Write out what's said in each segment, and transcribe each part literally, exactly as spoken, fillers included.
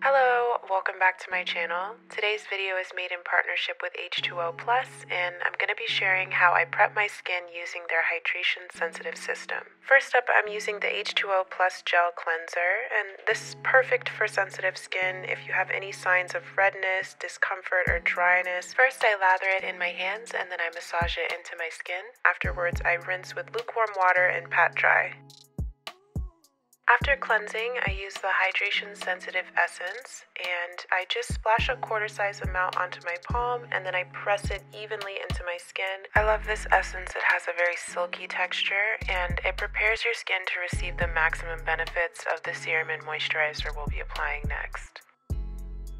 Hello, welcome back to my channel. Today's video is made in partnership with H two O Plus, and I'm going to be sharing how I prep my skin using their hydration sensitive system. First up, I'm using the H two O Plus gel cleanser, and this is perfect for sensitive skin if you have any signs of redness, discomfort, or dryness. First, I lather it in my hands and then I massage it into my skin. Afterwards, I rinse with lukewarm water and pat dry. After cleansing, I use the hydration sensitive essence and I just splash a quarter size amount onto my palm and then I press it evenly into my skin. I love this essence, it has a very silky texture and it prepares your skin to receive the maximum benefits of the serum and moisturizer we'll be applying next.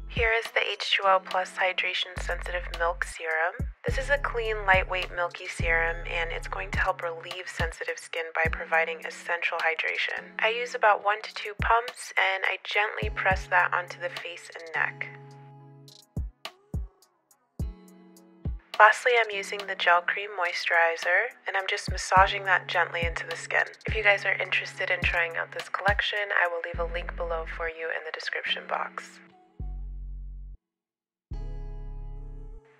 Here is the H two O Plus Hydration Sensitive Milk Serum. This is a clean, lightweight, milky serum, and it's going to help relieve sensitive skin by providing essential hydration. I use about one to two pumps, and I gently press that onto the face and neck. Lastly, I'm using the gel cream moisturizer and I'm just massaging that gently into the skin. If you guys are interested in trying out this collection, I will leave a link below for you in the description box.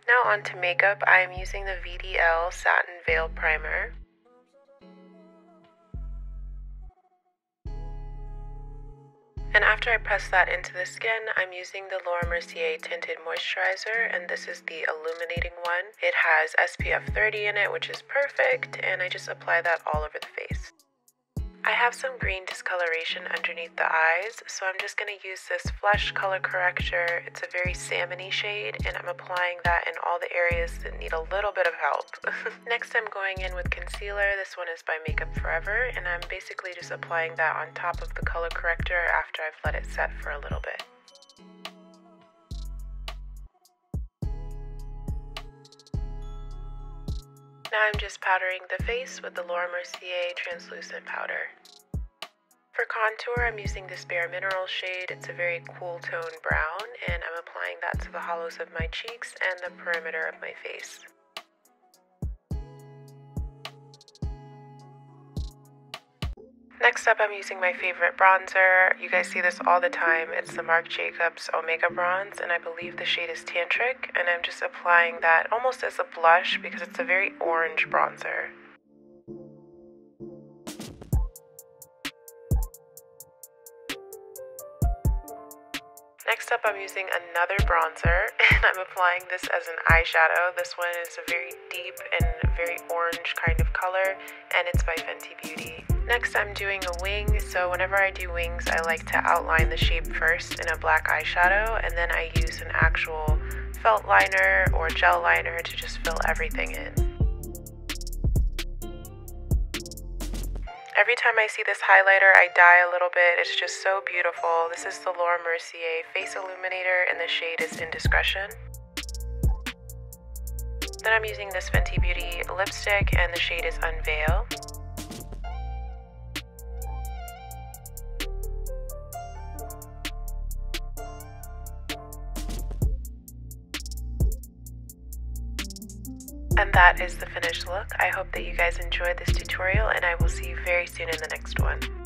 Now on to makeup, I am using the V D L Satin Veil Primer. And after I press that into the skin, I'm using the Laura Mercier Tinted Moisturizer, and this is the illuminating one. It has S P F thirty in it, which is perfect, and I just apply that all over the face. I have some green discoloration underneath the eyes, so I'm just going to use this Flesh color corrector. It's a very salmon-y shade, and I'm applying that in all the areas that need a little bit of help. Next, I'm going in with concealer. This one is by Makeup Forever, and I'm basically just applying that on top of the color corrector after I've let it set for a little bit. Now I'm just powdering the face with the Laura Mercier translucent powder. For contour, I'm using this Bare Minerals shade. It's a very cool tone brown, and I'm applying that to the hollows of my cheeks and the perimeter of my face. Next up, I'm using my favorite bronzer. You guys see this all the time. It's the Marc Jacobs Omega Bronze, and I believe the shade is Tantric, and I'm just applying that almost as a blush because it's a very orange bronzer. Next up, I'm using another bronzer, and I'm applying this as an eyeshadow. This one is a very deep and very orange kind of color, and it's by Fenty Beauty. Next, I'm doing a wing, so whenever I do wings, I like to outline the shape first in a black eyeshadow, and then I use an actual felt liner or gel liner to just fill everything in. Every time I see this highlighter, I die a little bit. It's just so beautiful. This is the Laura Mercier Face Illuminator, and the shade is Indiscretion. Then I'm using this Fenty Beauty lipstick, and the shade is Unveil. And that is the finished look. I hope that you guys enjoyed this tutorial, and I will see you very soon in the next one.